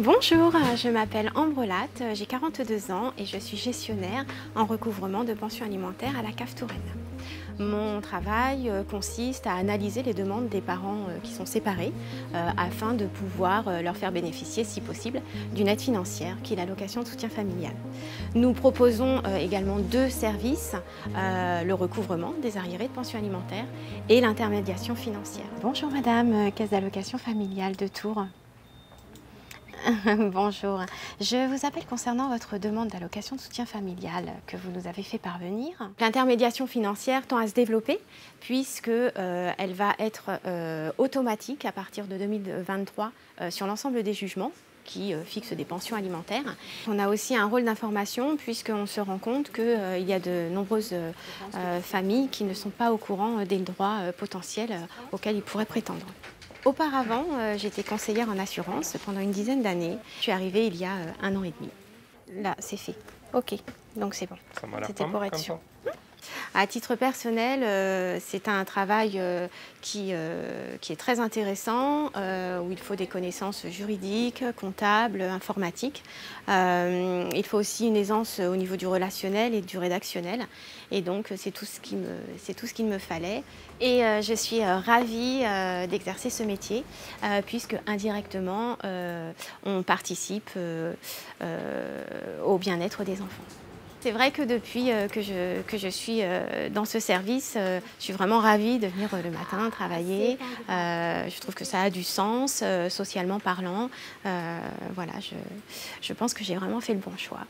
Bonjour, je m'appelle Ambre Latte, j'ai 42 ans et je suis gestionnaire en recouvrement de pension alimentaire à la CAF Touraine. Mon travail consiste à analyser les demandes des parents qui sont séparés afin de pouvoir leur faire bénéficier, si possible, d'une aide financière qui est l'allocation de soutien familial. Nous proposons également deux services, le recouvrement des arriérés de pension alimentaire et l'intermédiation financière. Bonjour madame, Caisse d'Allocations familiales de Tours. Bonjour, je vous appelle concernant votre demande d'allocation de soutien familial que vous nous avez fait parvenir. L'intermédiation financière tend à se développer puisqu'elle va être automatique à partir de 2023 sur l'ensemble des jugements qui fixent des pensions alimentaires. On a aussi un rôle d'information puisqu'on se rend compte qu'il y a de nombreuses familles qui ne sont pas au courant des droits potentiels auxquels ils pourraient prétendre. Auparavant, j'étais conseillère en assurance pendant une dizaine d'années. Je suis arrivée il y a un an et demi. Là, c'est fait. Ok, donc c'est bon. C'était pour être sûr. À titre personnel, c'est un travail qui est très intéressant, où il faut des connaissances juridiques, comptables, informatiques. Il faut aussi une aisance au niveau du relationnel et du rédactionnel. Et donc, c'est tout ce qu'il me fallait. Et je suis ravie d'exercer ce métier, puisque indirectement, on participe au bien-être des enfants. C'est vrai que depuis que je suis dans ce service, je suis vraiment ravie de venir le matin travailler. Je trouve que ça a du sens, socialement parlant. Voilà, je pense que j'ai vraiment fait le bon choix.